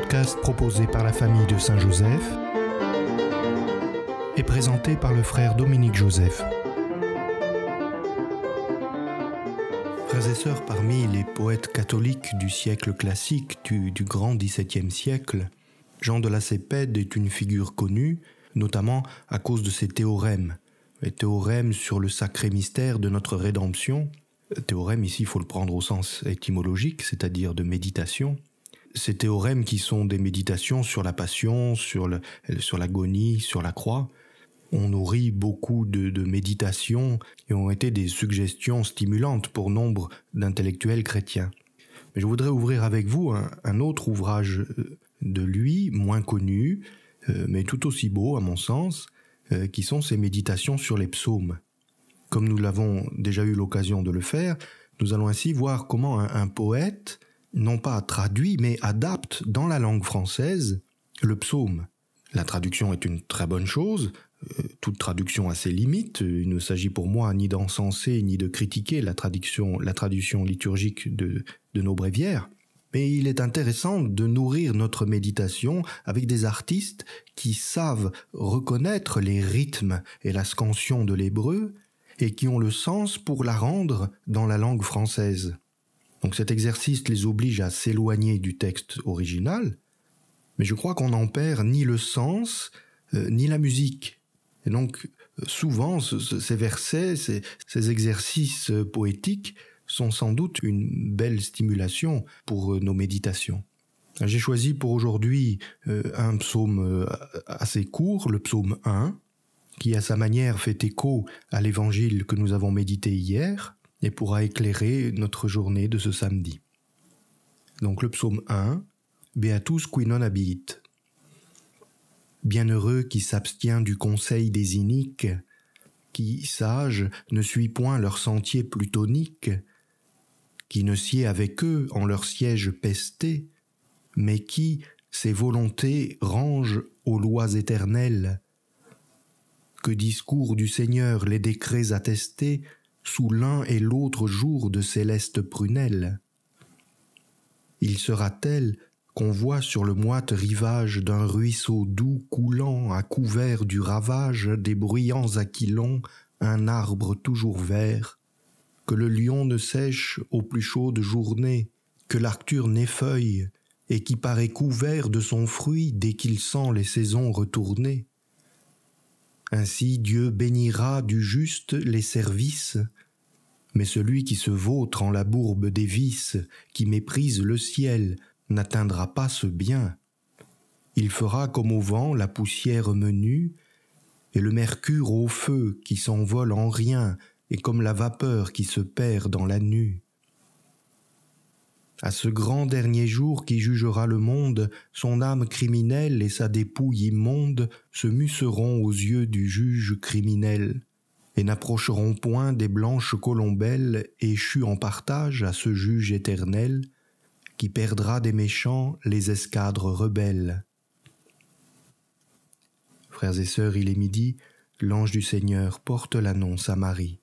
podcast proposé par la famille de Saint Joseph et présenté par le frère Dominique Joseph. Frères et sœurs, parmi les poètes catholiques du siècle classique, du grand XVIIe siècle, Jean de La Ceppède est une figure connue, notamment à cause de ses théorèmes. Les théorèmes sur le sacré mystère de notre rédemption. Théorème, ici, il faut le prendre au sens étymologique, c'est-à-dire de méditation. Ces théorèmes qui sont des méditations sur la passion, sur l'agonie, sur la croix, ont nourri beaucoup de méditations et ont été des suggestions stimulantes pour nombre d'intellectuels chrétiens. Mais je voudrais ouvrir avec vous un autre ouvrage de lui, moins connu, mais tout aussi beau à mon sens, qui sont ses méditations sur les psaumes. Comme nous l'avons déjà eu l'occasion de le faire, nous allons ainsi voir comment un poète, non pas traduit, mais adapte dans la langue française le psaume. La traduction est une très bonne chose, toute traduction a ses limites, il ne s'agit pour moi ni d'encenser ni de critiquer la traduction liturgique de nos bréviaires, mais il est intéressant de nourrir notre méditation avec des artistes qui savent reconnaître les rythmes et la scansion de l'hébreu, et qui ont le sens pour la rendre dans la langue française. Donc cet exercice les oblige à s'éloigner du texte original, mais je crois qu'on n'en perd ni le sens, ni la musique. Et donc souvent, ces versets, ces exercices poétiques sont sans doute une belle stimulation pour nos méditations. J'ai choisi pour aujourd'hui un psaume assez court, le psaume I, qui à sa manière fait écho à l'évangile que nous avons médité hier et pourra éclairer notre journée de ce samedi. Donc le psaume 1, « Beatus qui non habite »« Bienheureux qui s'abstient du conseil des iniques, qui, sage, ne suit point leur sentier plutonique, qui ne sied avec eux en leur siège pesté, mais qui, ses volontés, range aux lois éternelles. Que discours du Seigneur les décrets attestés sous l'un et l'autre jour de célestes prunelles. Il sera tel qu'on voit sur le moite rivage d'un ruisseau doux coulant à couvert du ravage des bruyants aquilons un arbre toujours vert, que le lion ne sèche aux plus chaudes journées, que l'arctur n'effeuille et qui paraît couvert de son fruit dès qu'il sent les saisons retourner. Ainsi Dieu bénira du juste les services, mais celui qui se vautre en la bourbe des vices, qui méprise le ciel, n'atteindra pas ce bien. Il fera comme au vent la poussière menue, et le mercure au feu qui s'envole en rien, et comme la vapeur qui se perd dans la nue. À ce grand dernier jour qui jugera le monde, son âme criminelle et sa dépouille immonde se muceront aux yeux du juge criminel, et n'approcheront point des blanches colombelles échues en partage à ce juge éternel, qui perdra des méchants les escadres rebelles. Frères et sœurs, il est midi, l'ange du Seigneur porte l'annonce à Marie.